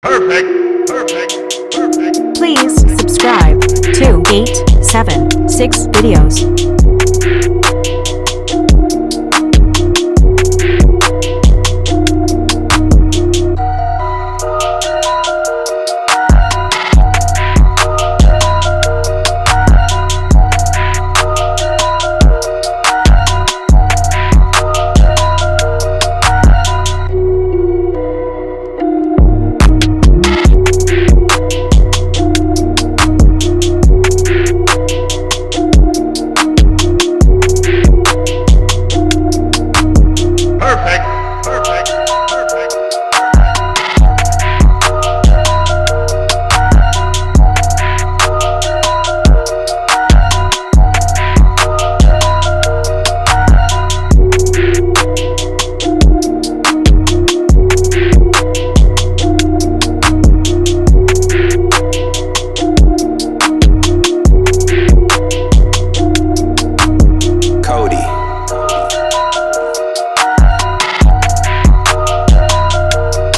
Perfect. Please subscribe to 876 videos.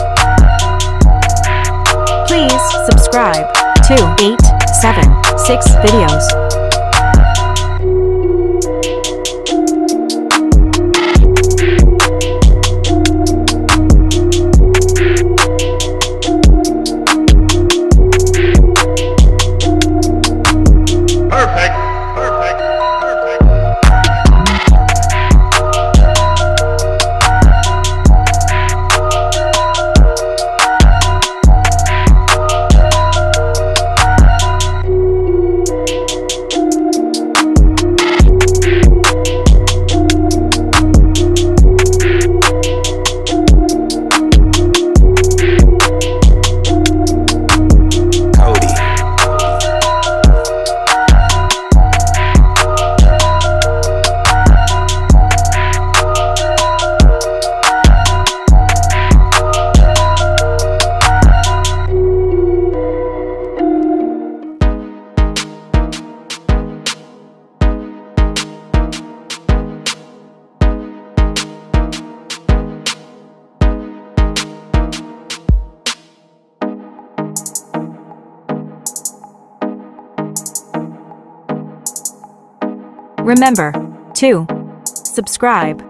Subscribe to 876 videos. Remember to subscribe.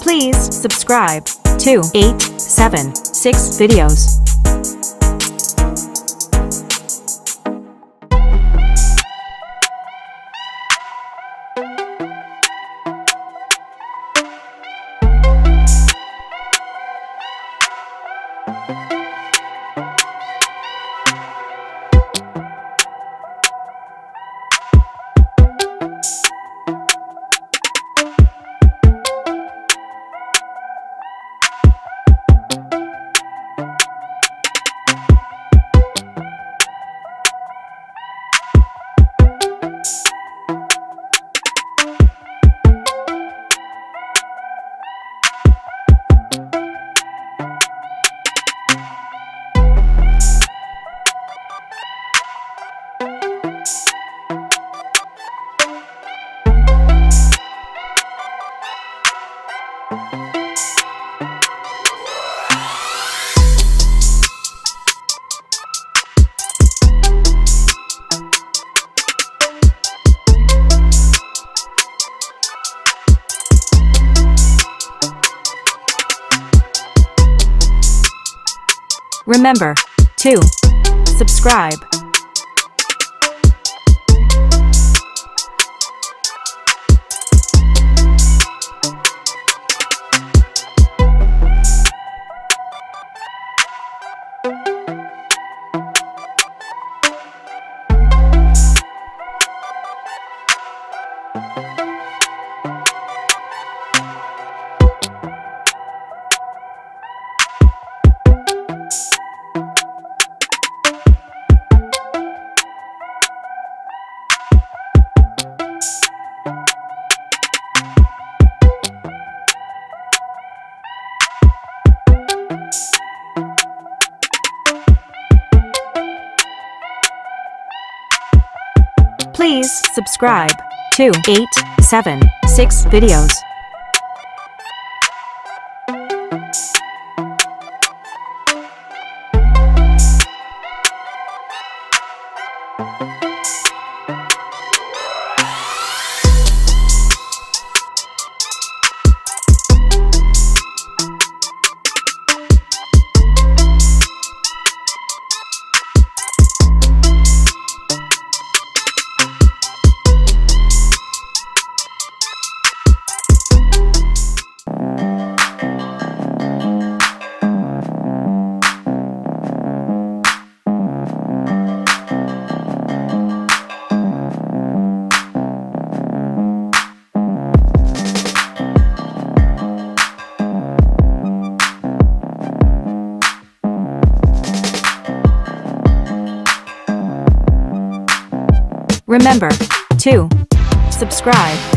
Please subscribe to 876 videos. Remember to subscribe. Please subscribe to 876 videos. Remember to subscribe.